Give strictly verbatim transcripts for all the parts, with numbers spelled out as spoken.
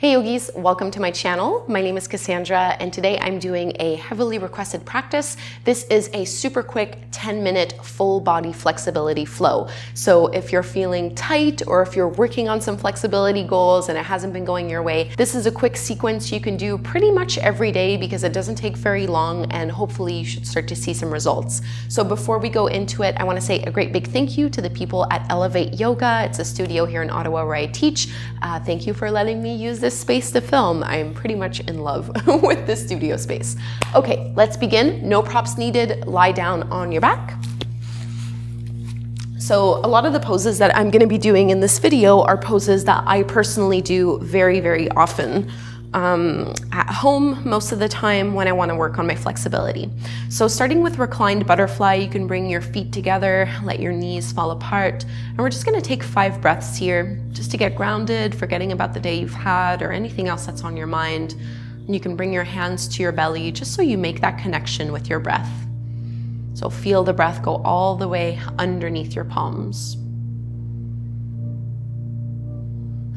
Hey yogis, welcome to my channel. My name is Kassandra and today I'm doing a heavily requested practice. This is a super quick ten minute full body flexibility flow. So if you're feeling tight or if you're working on some flexibility goals and it hasn't been going your way, this is a quick sequence you can do pretty much every day because it doesn't take very long and hopefully you should start to see some results. So before we go into it, I want to say a great big thank you to the people at Elevate Yoga. It's a studio here in Ottawa where I teach. Uh, thank you for letting me use this space to film. I'm pretty much in love with this studio space. Okay, let's begin. No props needed. Lie down on your back. So a lot of the poses that I'm going to be doing in this video are poses that I personally do very, very often. Um, at home most of the time when I want to work on my flexibility. So starting with reclined butterfly, you can bring your feet together, let your knees fall apart, and we're just going to take five breaths here just to get grounded, forgetting about the day you've had or anything else that's on your mind. And you can bring your hands to your belly just so you make that connection with your breath. So feel the breath go all the way underneath your palms.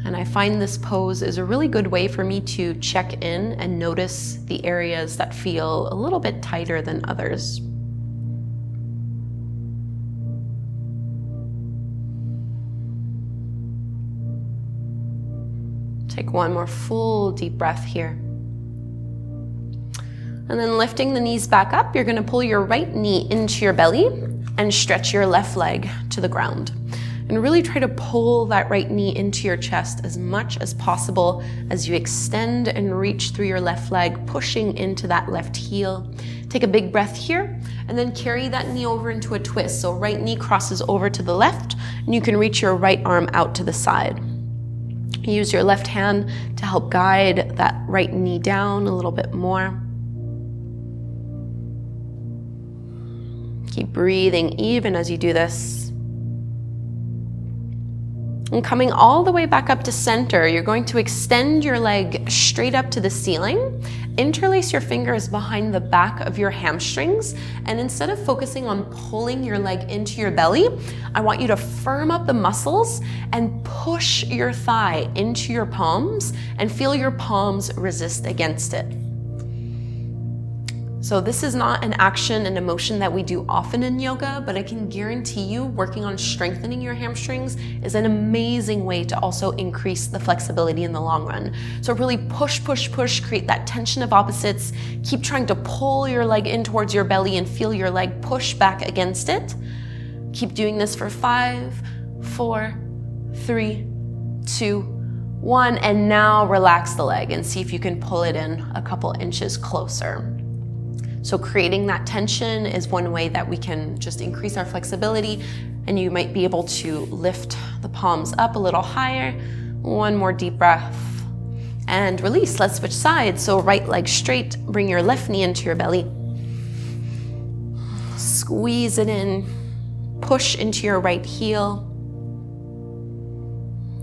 And I find this pose is a really good way for me to check in and notice the areas that feel a little bit tighter than others. Take one more full deep breath here. And then lifting the knees back up, you're going to pull your right knee into your belly and stretch your left leg to the ground. And really try to pull that right knee into your chest as much as possible as you extend and reach through your left leg, pushing into that left heel. Take a big breath here and then carry that knee over into a twist. So right knee crosses over to the left and you can reach your right arm out to the side. Use your left hand to help guide that right knee down a little bit more. Keep breathing even as you do this. And coming all the way back up to center, you're going to extend your leg straight up to the ceiling, interlace your fingers behind the back of your hamstrings, and instead of focusing on pulling your leg into your belly, I want you to firm up the muscles and push your thigh into your palms and feel your palms resist against it. So this is not an action and a motion that we do often in yoga, but I can guarantee you working on strengthening your hamstrings is an amazing way to also increase the flexibility in the long run. So really push, push, push, create that tension of opposites. Keep trying to pull your leg in towards your belly and feel your leg push back against it. Keep doing this for five, four, three, two, one, and now relax the leg and see if you can pull it in a couple inches closer. So creating that tension is one way that we can just increase our flexibility, and you might be able to lift the palms up a little higher. One more deep breath and release. Let's switch sides. So right leg straight, bring your left knee into your belly. Squeeze it in, push into your right heel.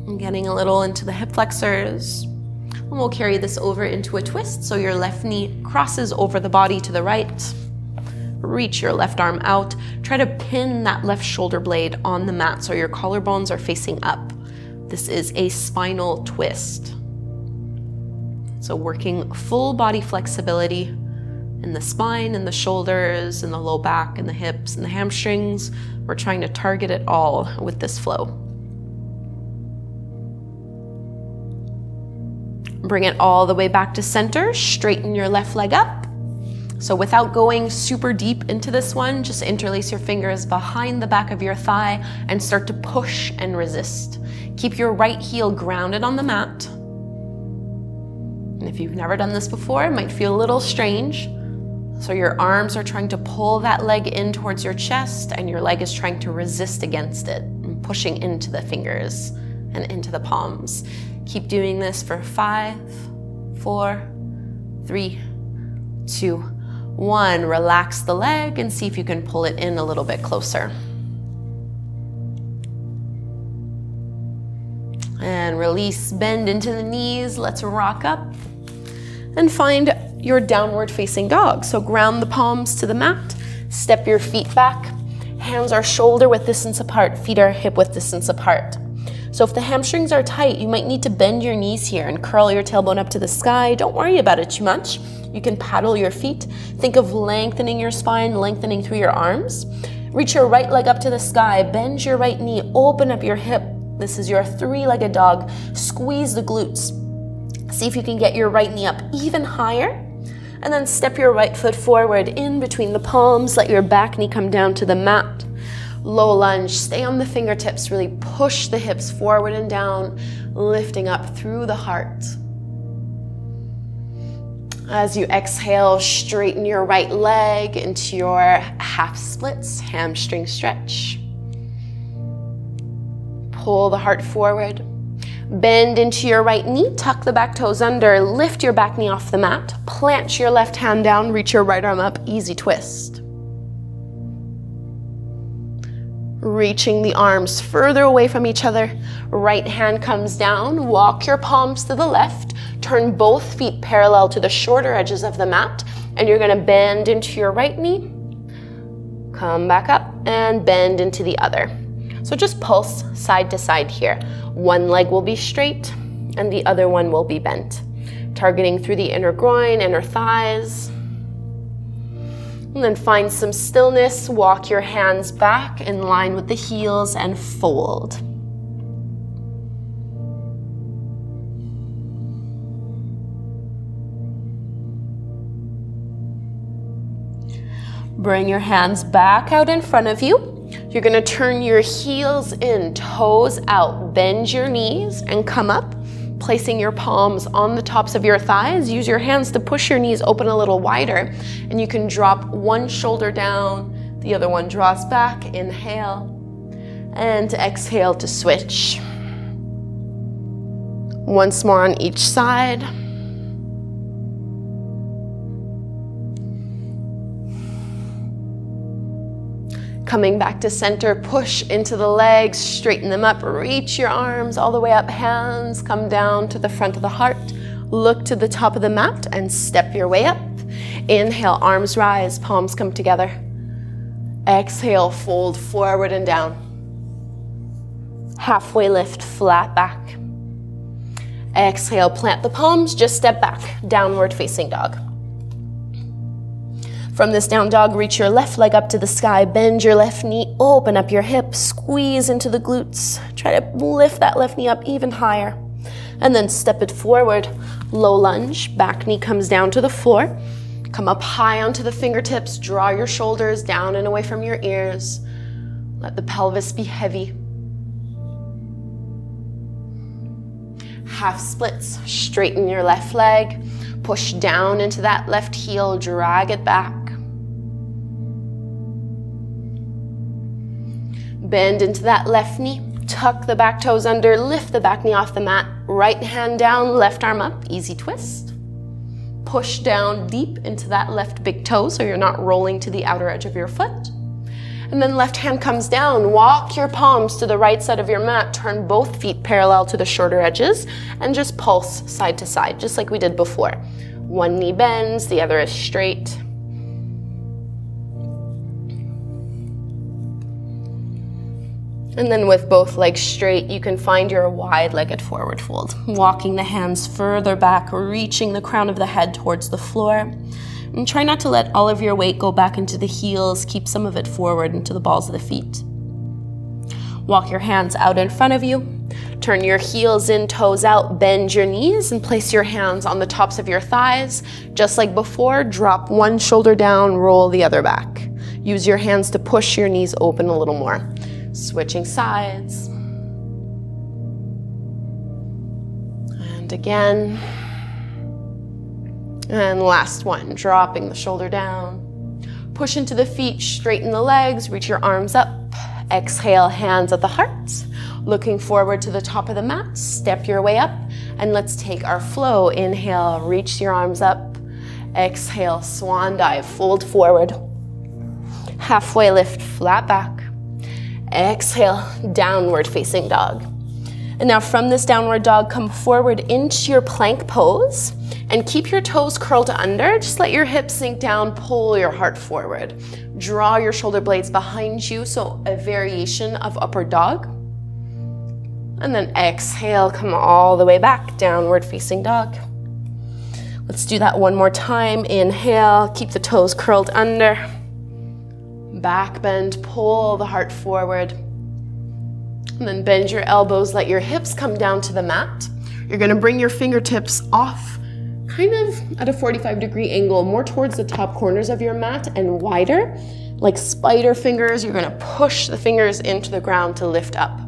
I'm getting a little into the hip flexors. And we'll carry this over into a twist. So your left knee crosses over the body to the right. Reach your left arm out. Try to pin that left shoulder blade on the mat so your collarbones are facing up. This is a spinal twist. So working full body flexibility in the spine, in the shoulders, in the low back, in the hips, in the hamstrings. We're trying to target it all with this flow. Bring it all the way back to center, straighten your left leg up. So without going super deep into this one, just interlace your fingers behind the back of your thigh and start to push and resist. Keep your right heel grounded on the mat. And if you've never done this before, it might feel a little strange. So your arms are trying to pull that leg in towards your chest and your leg is trying to resist against it, and pushing into the fingers and into the palms. Keep doing this for five, four, three, two, one. Relax the leg and see if you can pull it in a little bit closer. And release, bend into the knees. Let's rock up and find your downward facing dog. So ground the palms to the mat, step your feet back. Hands are shoulder width distance apart, feet are hip width distance apart. So if the hamstrings are tight, you might need to bend your knees here and curl your tailbone up to the sky. Don't worry about it too much. You can paddle your feet. Think of lengthening your spine, lengthening through your arms. Reach your right leg up to the sky, bend your right knee, open up your hip. This is your three-legged dog. Squeeze the glutes. See if you can get your right knee up even higher. And then step your right foot forward in between the palms. Let your back knee come down to the mat. Low lunge, stay on the fingertips, really push the hips forward and down, lifting up through the heart. As you exhale, straighten your right leg into your half splits, hamstring stretch. Pull the heart forward. Bend into your right knee, tuck the back toes under, lift your back knee off the mat, plant your left hand down, reach your right arm up, easy twist. Reaching the arms further away from each other, right hand comes down, walk your palms to the left, turn both feet parallel to the shorter edges of the mat, and you're gonna bend into your right knee, come back up, and bend into the other. So just pulse side to side here. One leg will be straight and the other one will be bent. Targeting through the inner groin, inner thighs. And then find some stillness. Walk your hands back in line with the heels and fold. Bring your hands back out in front of you. You're gonna turn your heels in, toes out, bend your knees and come up, placing your palms on the tops of your thighs. Use your hands to push your knees open a little wider, and you can drop one shoulder down, the other one draws back, inhale, and exhale to switch. Once more on each side. Coming back to center, push into the legs, straighten them up, reach your arms all the way up, hands come down to the front of the heart, look to the top of the mat and step your way up. Inhale, arms rise, palms come together. Exhale, fold forward and down. Halfway lift, flat back. Exhale, plant the palms, just step back, downward facing dog. From this down dog, reach your left leg up to the sky, bend your left knee, open up your hip, squeeze into the glutes. Try to lift that left knee up even higher. And then step it forward, low lunge, back knee comes down to the floor. Come up high onto the fingertips, draw your shoulders down and away from your ears. Let the pelvis be heavy. Half splits, straighten your left leg, push down into that left heel, drag it back. Bend into that left knee, tuck the back toes under, lift the back knee off the mat, right hand down, left arm up, easy twist. Push down deep into that left big toe so you're not rolling to the outer edge of your foot. And then left hand comes down, walk your palms to the right side of your mat, turn both feet parallel to the shorter edges, and just pulse side to side, just like we did before. One knee bends, the other is straight. And then with both legs straight, you can find your wide-legged forward fold. Walking the hands further back, reaching the crown of the head towards the floor. And try not to let all of your weight go back into the heels. Keep some of it forward into the balls of the feet. Walk your hands out in front of you. Turn your heels in, toes out, bend your knees, and place your hands on the tops of your thighs. Just like before, drop one shoulder down, roll the other back. Use your hands to push your knees open a little more. Switching sides. And again. And last one, dropping the shoulder down. Push into the feet, straighten the legs, reach your arms up. Exhale, hands at the heart. Looking forward to the top of the mat, step your way up, and let's take our flow. Inhale, reach your arms up. Exhale, swan dive, fold forward. Halfway lift, flat back. Exhale, downward facing dog. And now from this downward dog, come forward into your plank pose and keep your toes curled under. Just let your hips sink down, pull your heart forward. Draw your shoulder blades behind you, so a variation of upward dog. And then exhale, come all the way back, downward facing dog. Let's do that one more time. Inhale, keep the toes curled under. Back bend, pull the heart forward. And then bend your elbows, let your hips come down to the mat. You're gonna bring your fingertips off, kind of at a forty-five degree angle, more towards the top corners of your mat and wider. Like spider fingers, you're gonna push the fingers into the ground to lift up.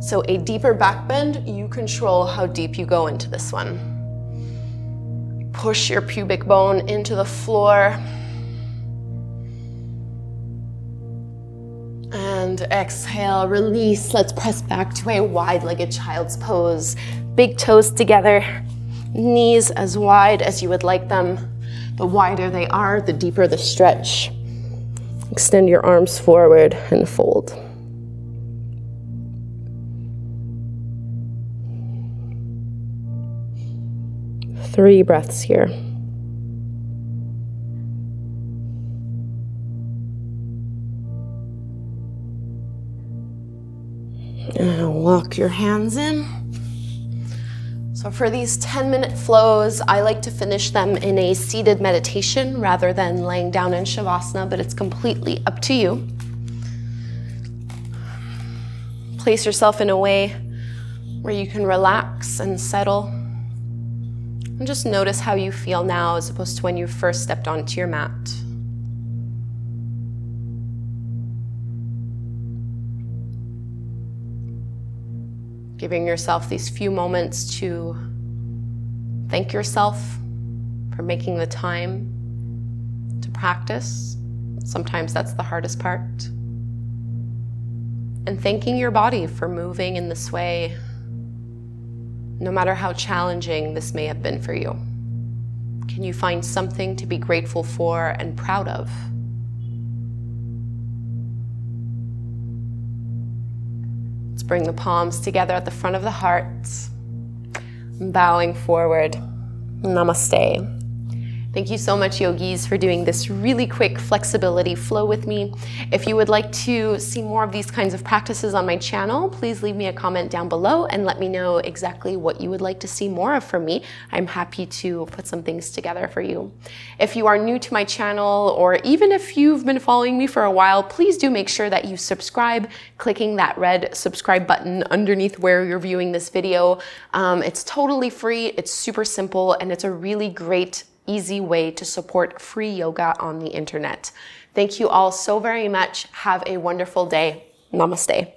So a deeper back bend, you control how deep you go into this one. Push your pubic bone into the floor. And exhale, release. Let's press back to a wide-legged child's pose. Big toes together, knees as wide as you would like them. The wider they are, the deeper the stretch. Extend your arms forward and fold. Three breaths here. And walk your hands in. So for these ten minute flows, I like to finish them in a seated meditation rather than laying down in Shavasana, but it's completely up to you. Place yourself in a way where you can relax and settle. And just notice how you feel now as opposed to when you first stepped onto your mat. Giving yourself these few moments to thank yourself for making the time to practice. Sometimes that's the hardest part. And thanking your body for moving in this way, no matter how challenging this may have been for you. Can you find something to be grateful for and proud of? Let's bring the palms together at the front of the heart, bowing forward. Namaste. Thank you so much, yogis, for doing this really quick flexibility flow with me. If you would like to see more of these kinds of practices on my channel, please leave me a comment down below and let me know exactly what you would like to see more of from me. I'm happy to put some things together for you. If you are new to my channel, or even if you've been following me for a while, please do make sure that you subscribe, clicking that red subscribe button underneath where you're viewing this video. Um, it's totally free, it's super simple, and it's a really great easy way to support free yoga on the internet. Thank you all so very much. Have a wonderful day. Namaste.